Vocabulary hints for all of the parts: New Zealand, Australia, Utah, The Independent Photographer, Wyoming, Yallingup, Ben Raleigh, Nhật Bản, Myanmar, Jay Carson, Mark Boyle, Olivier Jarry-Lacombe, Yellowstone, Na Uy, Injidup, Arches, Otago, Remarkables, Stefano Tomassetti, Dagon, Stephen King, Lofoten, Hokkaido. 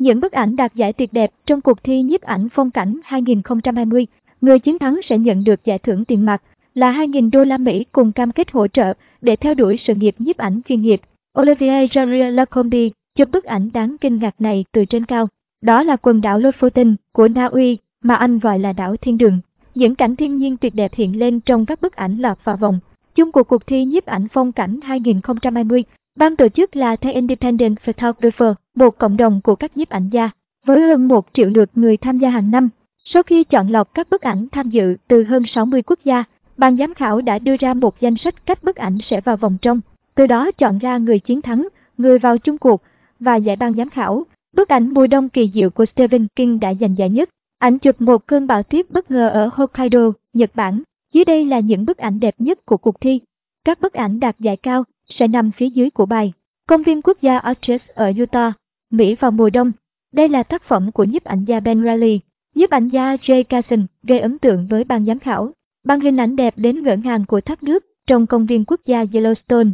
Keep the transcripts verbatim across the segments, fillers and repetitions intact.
Những bức ảnh đạt giải tuyệt đẹp trong cuộc thi nhiếp ảnh phong cảnh hai nghìn không trăm hai mươi, người chiến thắng sẽ nhận được giải thưởng tiền mặt là hai nghìn đô la Mỹ cùng cam kết hỗ trợ để theo đuổi sự nghiệp nhiếp ảnh chuyên nghiệp. Olivier Jarry-Lacombe chụp bức ảnh đáng kinh ngạc này từ trên cao. Đó là quần đảo Lofoten của Na Uy, mà anh gọi là đảo thiên đường. Những cảnh thiên nhiên tuyệt đẹp hiện lên trong các bức ảnh lọt vào vòng chung của cuộc thi nhiếp ảnh phong cảnh hai nghìn không trăm hai mươi. Ban tổ chức là The Independent Photographer, một cộng đồng của các nhiếp ảnh gia, với hơn một triệu lượt người tham gia hàng năm. Sau khi chọn lọc các bức ảnh tham dự từ hơn sáu mươi quốc gia, ban giám khảo đã đưa ra một danh sách các bức ảnh sẽ vào vòng trong. Từ đó chọn ra người chiến thắng, người vào chung cuộc và giải ban giám khảo. Bức ảnh mùa đông kỳ diệu của Stephen King đã giành giải nhất. Ảnh chụp một cơn bão tuyết bất ngờ ở Hokkaido, Nhật Bản. Dưới đây là những bức ảnh đẹp nhất của cuộc thi. Các bức ảnh đạt giải cao sẽ nằm phía dưới của bài. Công viên quốc gia Arches ở Utah, Mỹ vào mùa đông. Đây là tác phẩm của nhiếp ảnh gia Ben Raleigh. Nhiếp ảnh gia Jay Carson gây ấn tượng với ban giám khảo bằng hình ảnh đẹp đến ngỡ ngàng của thác nước trong công viên quốc gia Yellowstone,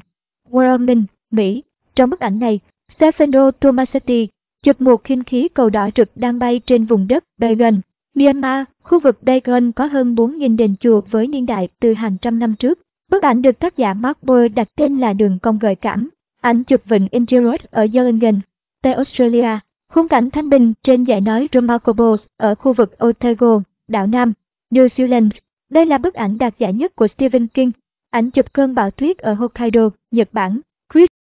Wyoming, Mỹ. Trong bức ảnh này, Stefano Tomassetti chụp một khinh khí cầu đỏ rực đang bay trên vùng đất Dagon, Myanmar. Khu vực Dagon có hơn bốn nghìn đền chùa với niên đại từ hàng trăm năm trước. Bức ảnh được tác giả Mark Boyle đặt tên là đường cong gợi cảm. Ảnh chụp vịnh Injidup ở Yallingup, Tây Australia. Khung cảnh thanh bình trên dãy núi Remarkables ở khu vực Otago, đảo Nam, New Zealand. Đây là bức ảnh đạt giải nhất của Stephen King. Ảnh chụp cơn bão tuyết ở Hokkaido, Nhật Bản.